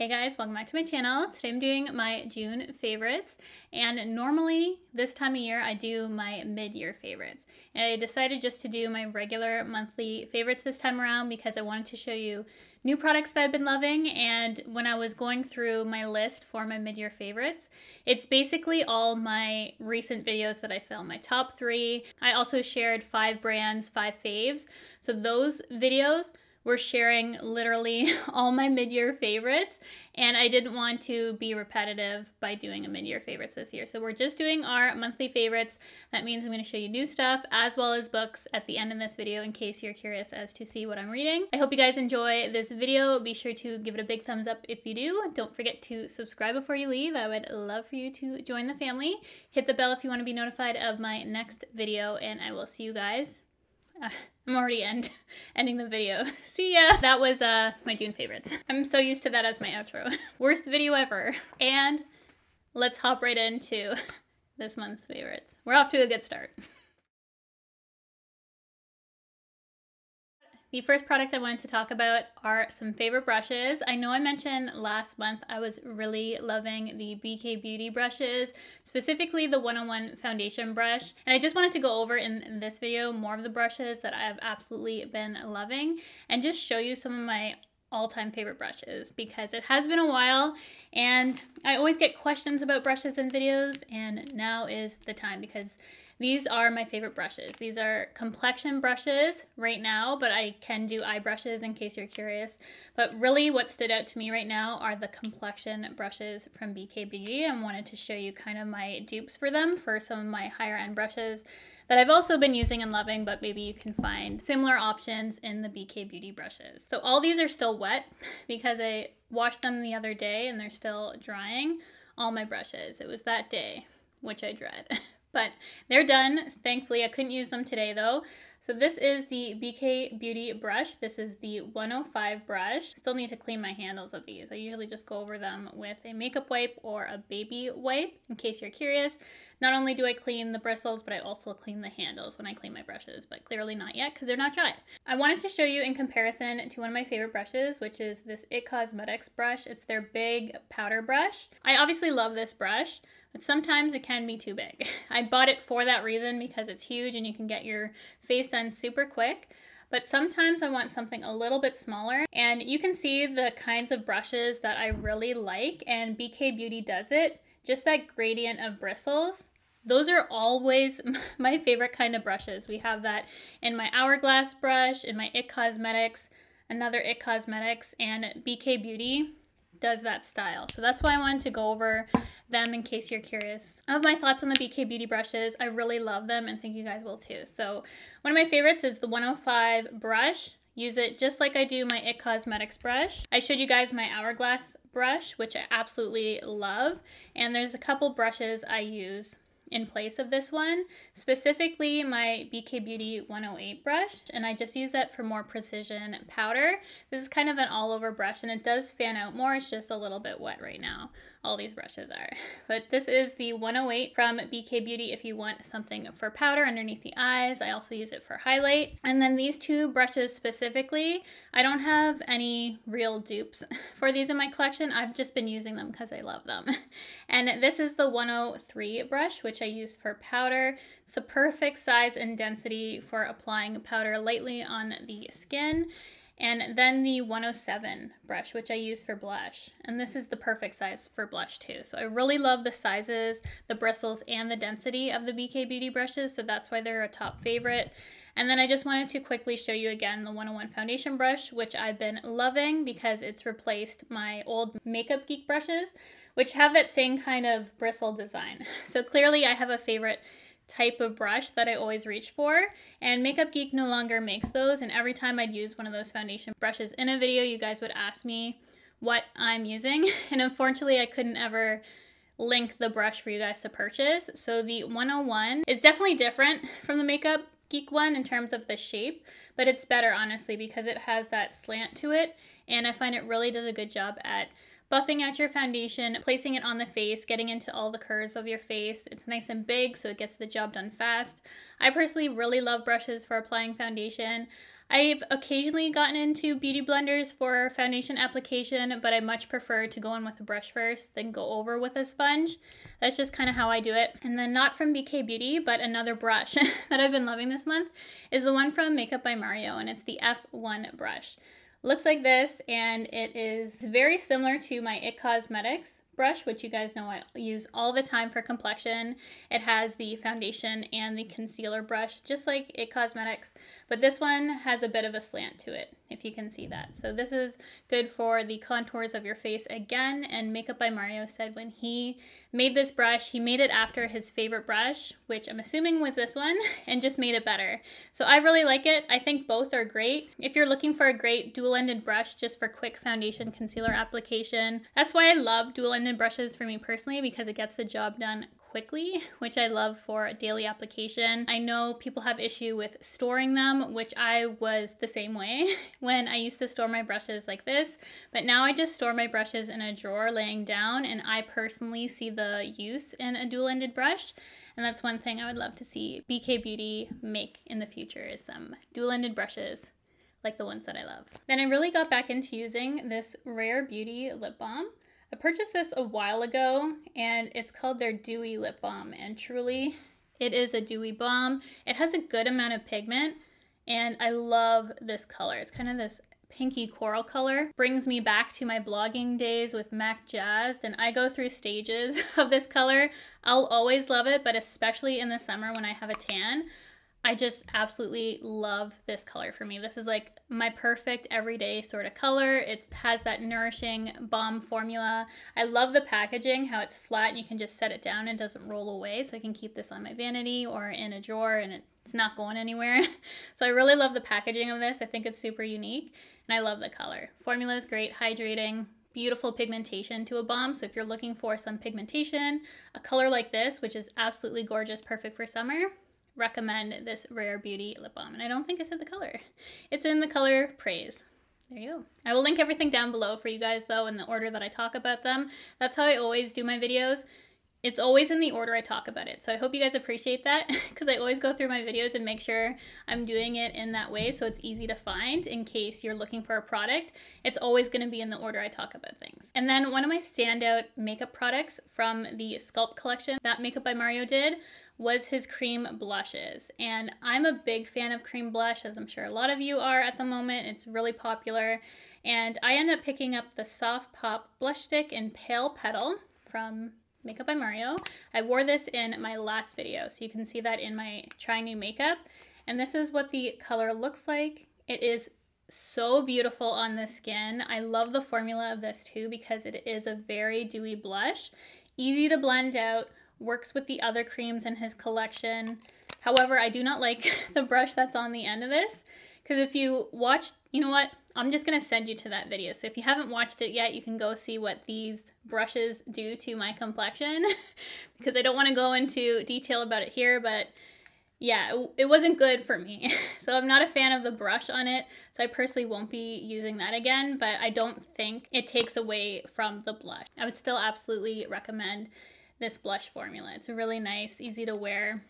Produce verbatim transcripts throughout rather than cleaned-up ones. Hey guys, welcome back to my channel. Today I'm doing my June favorites, and normally this time of year I do my mid-year favorites, and I decided just to do my regular monthly favorites this time around because I wanted to show you new products that I've been loving. And when I was going through my list for my mid-year favorites, it's basically all my recent videos that I filmed, my top three. I also shared five brands, five faves, so those videos we're sharing literally all my mid-year favorites, and I didn't want to be repetitive by doing a mid-year favorites this year. So we're just doing our monthly favorites. That means I'm going to show you new stuff as well as books at the end of this video in case you're curious as to see what I'm reading. I hope you guys enjoy this video. Be sure to give it a big thumbs up if you do. Don't forget to subscribe before you leave. I would love for you to join the family. Hit the bell if you want to be notified of my next video, and I will see you guys. Uh, I'm already end, ending the video. See ya! That was uh, my June favorites. I'm so used to that as my outro. Worst video ever. And let's hop right into this month's favorites. We're off to a good start. The first product I wanted to talk about are some favorite brushes. I know I mentioned last month I was really loving the B K Beauty brushes, specifically the one oh one foundation brush. And I just wanted to go over in this video more of the brushes that I have absolutely been loving and just show you some of my all-time favorite brushes, because it has been a while and I always get questions about brushes in videos, and now is the time because these are my favorite brushes. These are complexion brushes right now, but I can do eye brushes in case you're curious. But really what stood out to me right now are the complexion brushes from B K Beauty, and wanted to show you kind of my dupes for them for some of my higher end brushes that I've also been using and loving, but maybe you can find similar options in the B K Beauty brushes. So all these are still wet because I washed them the other day and they're still drying. All my brushes, it was that day, which I dread. But they're done. Thankfully, I couldn't use them today though. So this is the B K Beauty brush. This is the one oh five brush. Still need to clean my handles of these. I usually just go over them with a makeup wipe or a baby wipe in case you're curious. Not only do I clean the bristles, but I also clean the handles when I clean my brushes, but clearly not yet because they're not dry. I wanted to show you in comparison to one of my favorite brushes, which is this It Cosmetics brush. It's their big powder brush. I obviously love this brush, but sometimes it can be too big. I bought it for that reason because it's huge and you can get your face done super quick, but sometimes I want something a little bit smaller. And you can see the kinds of brushes that I really like, and B K Beauty does it. Just that gradient of bristles. Those are always my favorite kind of brushes. We have that in my Hourglass brush, in my It Cosmetics, another It Cosmetics, and B K Beauty does that style. So that's why I wanted to go over them in case you're curious of my thoughts on the B K Beauty brushes. I really love them and think you guys will too. So one of my favorites is the one oh five brush. Use it just like I do my It Cosmetics brush. I showed you guys my Hourglass brush, which I absolutely love. And there's a couple brushes I use in place of this one, specifically my B K Beauty one oh eight brush, and I just use that for more precision powder. This is kind of an all-over brush, and it does fan out more. It's just a little bit wet right now. All these brushes are. But this is the one oh eight from B K Beauty if you want something for powder underneath the eyes. I also use it for highlight. And then these two brushes specifically, I don't have any real dupes for these in my collection. I've just been using them because I love them. And this is the one oh three brush, which I use for powder. It's the perfect size and density for applying powder lightly on the skin. And then the one oh seven brush, which I use for blush. And this is the perfect size for blush too. So I really love the sizes, the bristles, and the density of the B K Beauty brushes. So that's why they're a top favorite. And then I just wanted to quickly show you again the one oh one foundation brush, which I've been loving because it's replaced my old Makeup Geek brushes, which have that same kind of bristle design. So clearly I have a favorite type of brush that I always reach for, and Makeup Geek no longer makes those, and every time I'd use one of those foundation brushes in a video, you guys would ask me what I'm using, and unfortunately I couldn't ever link the brush for you guys to purchase. So the one oh one is definitely different from the Makeup Geek one in terms of the shape, but it's better honestly because it has that slant to it, and I find it really does a good job at buffing out your foundation, placing it on the face, getting into all the curves of your face. It's nice and big, so it gets the job done fast. I personally really love brushes for applying foundation. I've occasionally gotten into beauty blenders for foundation application, but I much prefer to go in with a brush first, then go over with a sponge. That's just kind of how I do it. And then not from B K Beauty, but another brush that I've been loving this month is the one from Makeup by Mario, and it's the F one brush. Looks like this, and it is very similar to my It Cosmetics brush, which you guys know I use all the time for complexion. It has the foundation and the concealer brush, just like It Cosmetics, but this one has a bit of a slant to it, if you can see that. So this is good for the contours of your face again, and Makeup by Mario said when he made this brush, he made it after his favorite brush, which I'm assuming was this one, and just made it better. So I really like it. I think both are great. If you're looking for a great dual-ended brush just for quick foundation concealer application, that's why I love dual-ended brushes for me personally, because it gets the job done quickly, which I love for daily application. I know people have issue with storing them, which I was the same way when I used to store my brushes like this, but now I just store my brushes in a drawer laying down, and I personally see the use in a dual-ended brush. And that's one thing I would love to see B K Beauty make in the future, is some dual-ended brushes like the ones that I love. Then I really got back into using this Rare Beauty lip balm. I purchased this a while ago, and it's called their Dewy Lip Balm, and truly it is a dewy balm. It has a good amount of pigment, and I love this color. It's kind of this pinky coral color. Brings me back to my blogging days with Mac Jazz, and I go through stages of this color. I'll always love it, but especially in the summer when I have a tan, I just absolutely love this color for me. This is like my perfect everyday sort of color. It has that nourishing balm formula. I love the packaging, how it's flat and you can just set it down and it doesn't roll away, so I can keep this on my vanity or in a drawer and it's not going anywhere. So I really love the packaging of this. I think it's super unique and I love the color. Formula is great, hydrating, beautiful pigmentation to a balm. So if you're looking for some pigmentation, a color like this, which is absolutely gorgeous, perfect for summer, recommend this Rare Beauty lip balm. And I don't think I said the color. It's in the color Praise. There you go. I will link everything down below for you guys though, in the order that I talk about them. That's how I always do my videos. It's always in the order I talk about it. So I hope you guys appreciate that, because I always go through my videos and make sure I'm doing it in that way so it's easy to find in case you're looking for a product. It's always going to be in the order I talk about things. And then one of my standout makeup products from the Sculpt collection that Makeup by Mario did was his cream blushes. And I'm a big fan of cream blush, as I'm sure a lot of you are at the moment. It's really popular. And I ended up picking up the Soft Pop Blush Stick in Pale Petal from Makeup by Mario. I wore this in my last video, so you can see that in my Try New Makeup. And this is what the color looks like. It is so beautiful on the skin. I love the formula of this too, because it is a very dewy blush. Easy to blend out, works with the other creams in his collection. However, I do not like the brush that's on the end of this, because if you watched, you know what? I'm just going to send you to that video. So if you haven't watched it yet, you can go see what these brushes do to my complexion, because I don't want to go into detail about it here, but yeah, it, it wasn't good for me. So I'm not a fan of the brush on it. So I personally won't be using that again, but I don't think it takes away from the blush. I would still absolutely recommend this blush formula. It's really nice, easy to wear,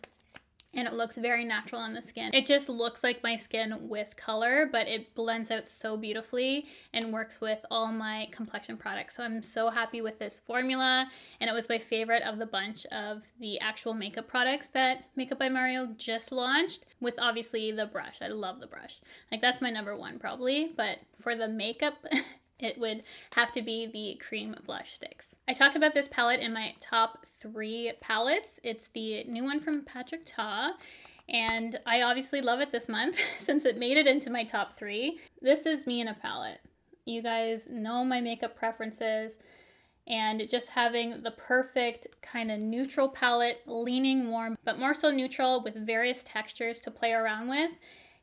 and it looks very natural on the skin. It just looks like my skin with color, but it blends out so beautifully and works with all my complexion products. So I'm so happy with this formula, and it was my favorite of the bunch of the actual makeup products that Makeup by Mario just launched, with obviously the brush. I love the brush. Like, that's my number one probably, but for the makeup, it would have to be the cream blush sticks. I talked about this palette in my top three palettes. It's the new one from Patrick Ta, and I obviously love it this month since it made it into my top three. This is me in a palette. You guys know my makeup preferences, and just having the perfect kind of neutral palette, leaning warm, but more so neutral with various textures to play around with.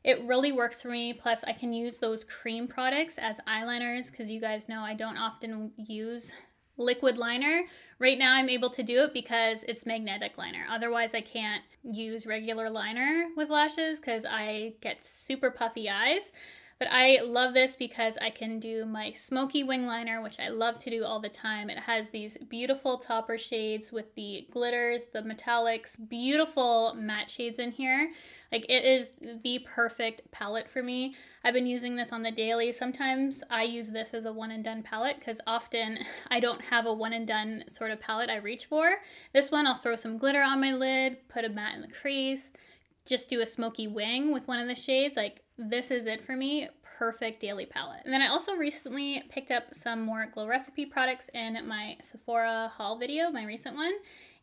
It really works for me, plus I can use those cream products as eyeliners, because you guys know I don't often use liquid liner. Right now I'm able to do it because it's magnetic liner. Otherwise I can't use regular liner with lashes because I get super puffy eyes. But I love this because I can do my smoky wing liner, which I love to do all the time. It has these beautiful topper shades with the glitters, the metallics, beautiful matte shades in here. Like, it is the perfect palette for me. I've been using this on the daily. Sometimes I use this as a one and done palette because often I don't have a one and done sort of palette I reach for. This one, I'll throw some glitter on my lid, put a matte in the crease, just do a smoky wing with one of the shades. Like, this is it for me. Perfect daily palette. And then I also recently picked up some more Glow Recipe products in my Sephora haul video, my recent one.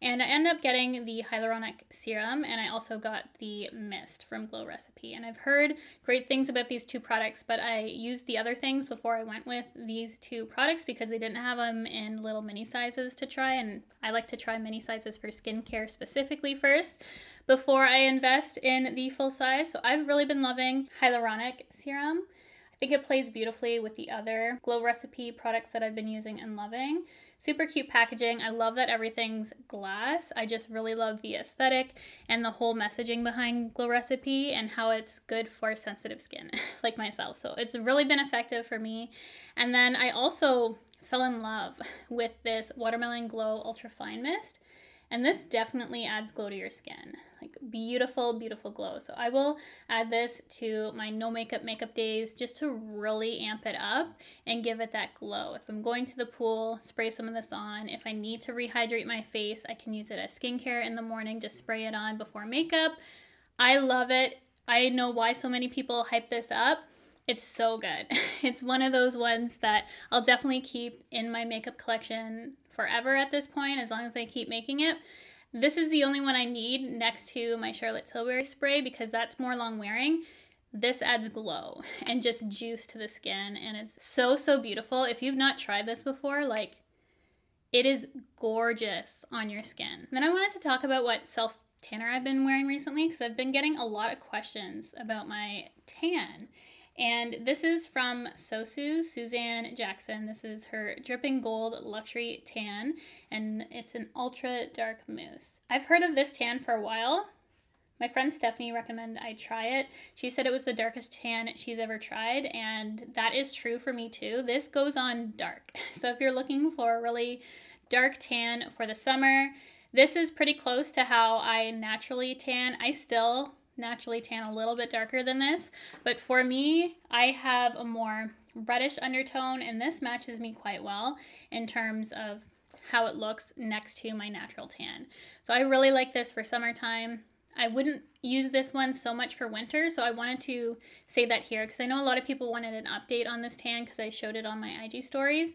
And I ended up getting the Hyaluronic Serum, and I also got the Mist from Glow Recipe. And I've heard great things about these two products, but I used the other things before I went with these two products because they didn't have them in little mini sizes to try, and I like to try mini sizes for skincare specifically first before I invest in the full size. So I've really been loving Hyaluronic Serum. I think it plays beautifully with the other Glow Recipe products that I've been using and loving. Super cute packaging. I love that everything's glass. I just really love the aesthetic and the whole messaging behind Glow Recipe and how it's good for sensitive skin like myself. So it's really been effective for me. And then I also fell in love with this Watermelon Glow Ultra Fine Mist. And this definitely adds glow to your skin. Like, beautiful, beautiful glow. So I will add this to my no makeup makeup days just to really amp it up and give it that glow. If I'm going to the pool, spray some of this on. If I need to rehydrate my face, I can use it as skincare in the morning. Just spray it on before makeup. I love it. I know why so many people hype this up. It's so good. It's one of those ones that I'll definitely keep in my makeup collection forever at this point, as long as I keep making it. This is the only one I need next to my Charlotte Tilbury spray because that's more long wearing. This adds glow and just juice to the skin, and it's so, so beautiful. If you've not tried this before, like, it is gorgeous on your skin. Then I wanted to talk about what self tanner I've been wearing recently because I've been getting a lot of questions about my tan. And this is from Sosu, Suzanne Jackson. This is her Dripping Gold Luxury Tan, and it's an ultra dark mousse. I've heard of this tan for a while. My friend Stephanie recommended I try it. She said it was the darkest tan she's ever tried, and that is true for me too. This goes on dark. So if you're looking for a really dark tan for the summer, this is pretty close to how I naturally tan. I still naturally tan a little bit darker than this, but for me, I have a more reddish undertone, and this matches me quite well in terms of how it looks next to my natural tan. So I really like this for summertime. I wouldn't use this one so much for winter, so I wanted to say that here because I know a lot of people wanted an update on this tan because I showed it on my I G stories.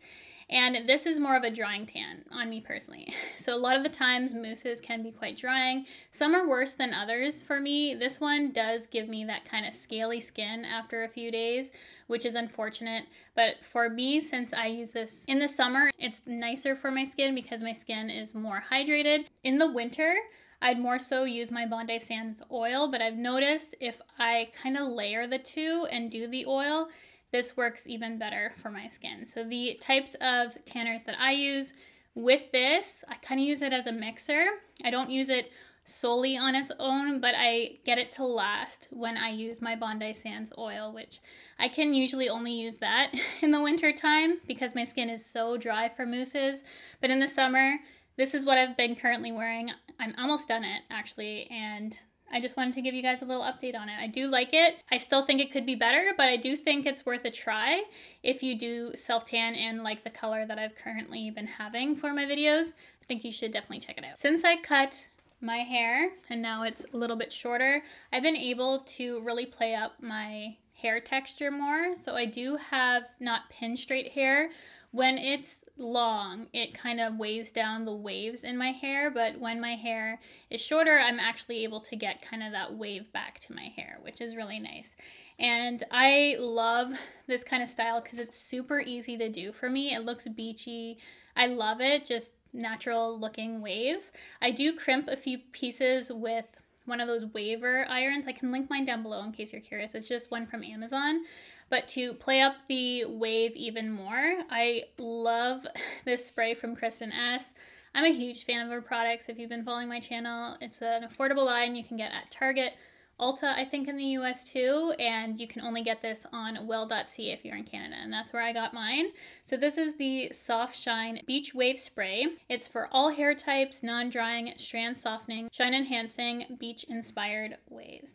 And this is more of a drying tan on me personally. So a lot of the times mousses can be quite drying. Some are worse than others for me. This one does give me that kind of scaly skin after a few days, which is unfortunate. But for me, since I use this in the summer, it's nicer for my skin because my skin is more hydrated. In the winter, I'd more so use my Bondi Sands oil, but I've noticed if I kind of layer the two and do the oil, this works even better for my skin. So the types of tanners that I use with this, I kind of use it as a mixer. I don't use it solely on its own, but I get it to last when I use my Bondi Sands oil, which I can usually only use that in the winter time because my skin is so dry for mousses. But in the summer, this is what I've been currently wearing. I'm almost done it actually, and I just wanted to give you guys a little update on it. I do like it. I still think it could be better, but I do think it's worth a try if you do self-tan and like the color that I've currently been having for my videos. I think you should definitely check it out. Since I cut my hair and now it's a little bit shorter, I've been able to really play up my hair texture more. So I do have not pin straight hair. When it's long, it kind of weighs down the waves in my hair, but when my hair is shorter, I'm actually able to get kind of that wave back to my hair, which is really nice. And I love this kind of style because it's super easy to do for me. It looks beachy. I love it. Just natural looking waves. I do crimp a few pieces with one of those waver irons. I can link mine down below in case you're curious. It's just one from Amazon. But to play up the wave even more, I love this spray from Kristin Ess. I'm a huge fan of her products. If you've been following my channel, it's an affordable line you can get at Target Ulta, I think, in the U S too, and you can only get this on well dot c a if you're in Canada, and that's where I got mine. So this is the Soft Shine Beach Wave Spray. It's for all hair types, non-drying, strand softening, shine enhancing, beach-inspired waves.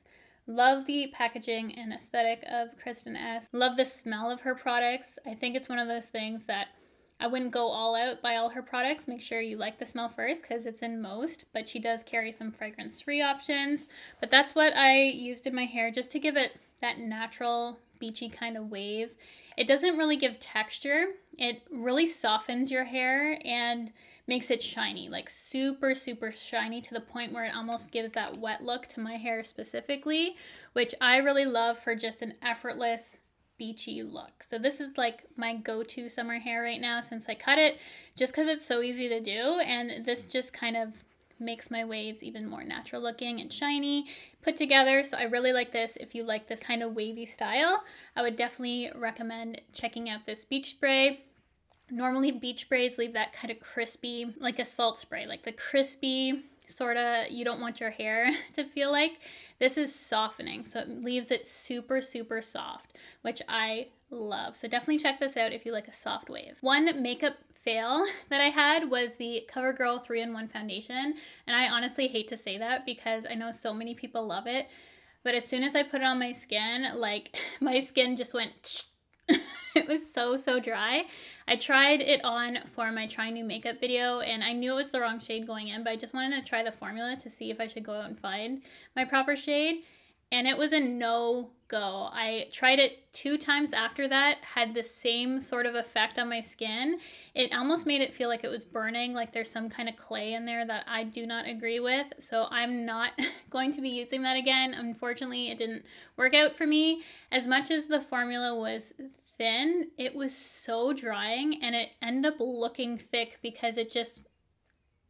Love the packaging and aesthetic of Kristin Ess. Love the smell of her products. I think it's one of those things that I wouldn't go all out by all her products. Make sure you like the smell first because it's in most, but she does carry some fragrance-free options. But that's what I used in my hair just to give it that natural, beachy kind of wave. It doesn't really give texture. It really softens your hair and makes it shiny, like super, super shiny to the point where it almost gives that wet look to my hair specifically, which I really love for just an effortless, beachy look. So this is like my go-to summer hair right now since I cut it, just because it's so easy to do, and this just kind of makes my waves even more natural looking and shiny put together. So I really like this. If you like this kind of wavy style, I would definitely recommend checking out this beach spray. Normally beach sprays leave that kind of crispy, like a salt spray, like the crispy sort of, you don't want your hair to feel like. This is softening, so it leaves it super, super soft, which I love. So definitely check this out if you like a soft wave. One makeup fail that I had was the CoverGirl three in one foundation, and I honestly hate to say that because I know so many people love it, but as soon as I put it on my skin, like my skin just went it was so, so dry. I tried it on for my try new makeup video, and I knew it was the wrong shade going in, but I just wanted to try the formula to see if I should go out and find my proper shade, and it was a no-go. I tried it two times after that, had the same sort of effect on my skin. It almost made it feel like it was burning, like there's some kind of clay in there that I do not agree with, so I'm not going to be using that again. Unfortunately, it didn't work out for me. As much as the formula was thin, it was so drying, and it ended up looking thick because it just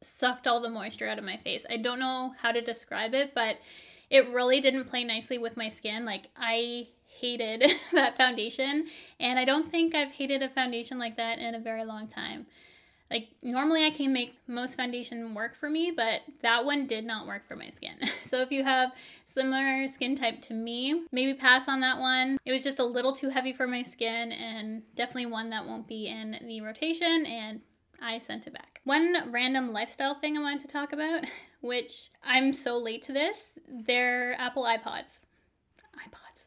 sucked all the moisture out of my face. I don't know how to describe it, but it really didn't play nicely with my skin. Like, I hated that foundation, and I don't think I've hated a foundation like that in a very long time. Like, normally I can make most foundation work for me, but that one did not work for my skin. So if you have similar skin type to me, maybe pass on that one. It was just a little too heavy for my skin, and definitely one that won't be in the rotation, and I sent it back. One random lifestyle thing I wanted to talk about, which I'm so late to this, they're Apple iPods. iPods.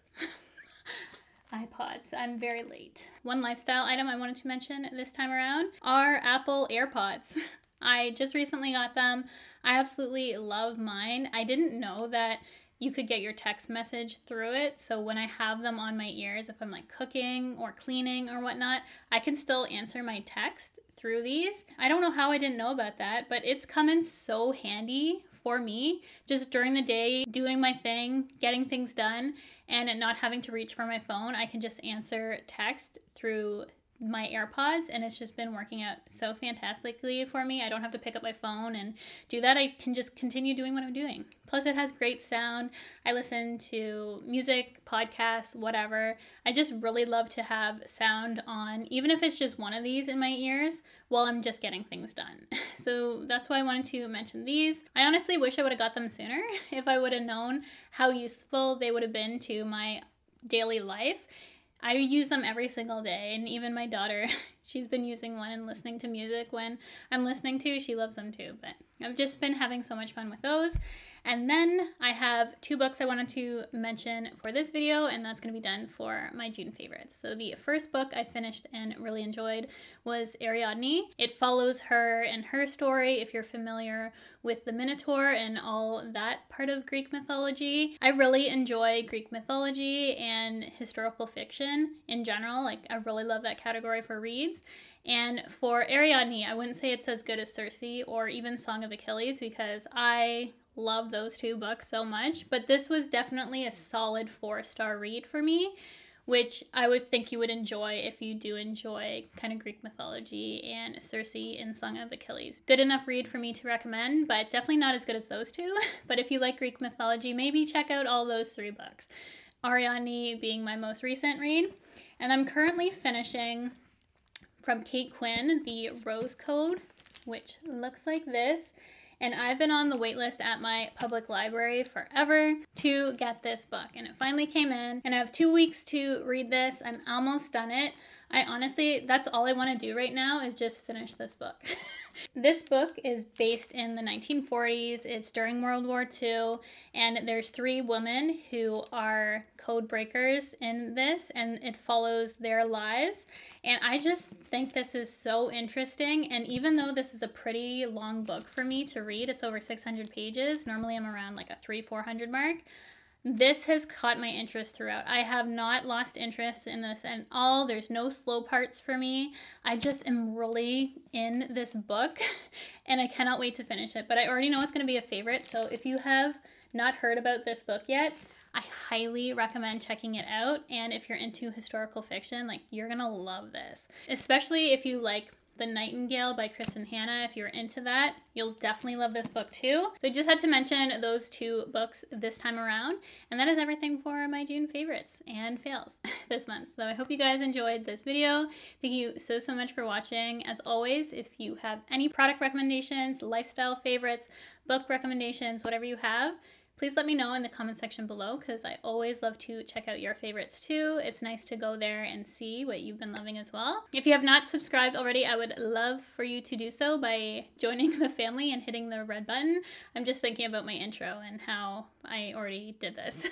iPods. I'm very late. One lifestyle item I wanted to mention this time around are Apple AirPods. I just recently got them. I absolutely love mine. I didn't know that you could get your text message through it, so when I have them on my ears, if I'm like cooking or cleaning or whatnot, I can still answer my text through these. I don't know how I didn't know about that, but it's come in so handy for me just during the day, doing my thing, getting things done, and not having to reach for my phone. I can just answer text through my AirPods, and it's just been working out so fantastically for me. I don't have to pick up my phone and do that. I can just continue doing what I'm doing. Plus it has great sound. I listen to music, podcasts, whatever. I just really love to have sound on, even if it's just one of these in my ears while I'm just getting things done. So that's why I wanted to mention these. I honestly wish I would have got them sooner if I would have known how useful they would have been to my daily life. I use them every single day, and even my daughter, she's been using one and listening to music when I'm listening to. She loves them too, but I've just been having so much fun with those. And then I have two books I wanted to mention for this video, and that's going to be done for my June favorites. So the first book I finished and really enjoyed was Ariadne. It follows her and her story, if you're familiar with the Minotaur and all that part of Greek mythology. I really enjoy Greek mythology and historical fiction in general. Like, I really love that category for reads. And for Ariadne, I wouldn't say it's as good as Circe or even Song of Achilles because I love those two books so much, but this was definitely a solid four-star read for me, which I would think you would enjoy if you do enjoy kind of Greek mythology and Circe and Song of Achilles. Good enough read for me to recommend, but definitely not as good as those two. But if you like Greek mythology, maybe check out all those three books. Ariadne being my most recent read, and I'm currently finishing from Kate Quinn, The Rose Code, which looks like this. and I've been on the wait list at my public library forever to get this book, and it finally came in, and I have two weeks to read this. I'm almost done it. I honestly, that's all I want to do right now is just finish this book. This book is based in the nineteen forties. It's during World War Two, and there's three women who are code breakers in this, and it follows their lives. And I just think this is so interesting. And even though this is a pretty long book for me to read, it's over six hundred pages. Normally I'm around like a three, four hundred mark. This has caught my interest throughout. I have not lost interest in this at all. There's no slow parts for me. I just am really in this book and I cannot wait to finish it. But I already know it's going to be a favorite. So if you have not heard about this book yet, I highly recommend checking it out. And if you're into historical fiction, like, you're going to love this, especially if you like The Nightingale by Kristin Hannah. If you're into that, you'll definitely love this book too. So I just had to mention those two books this time around, and that is everything for my June favorites and fails this month. So I hope you guys enjoyed this video. Thank you so, so much for watching. As always, if you have any product recommendations, lifestyle favorites, book recommendations, whatever you have, please let me know in the comment section below, because I always love to check out your favorites too. It's nice to go there and see what you've been loving as well. If you have not subscribed already, I would love for you to do so by joining the family and hitting the red button. I'm just thinking about my intro and how I already did this.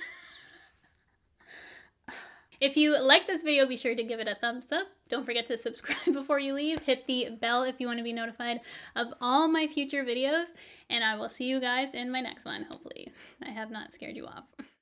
If you like this video, be sure to give it a thumbs up. Don't forget to subscribe before you leave. Hit the bell if you want to be notified of all my future videos. And I will see you guys in my next one, hopefully. I have not scared you off.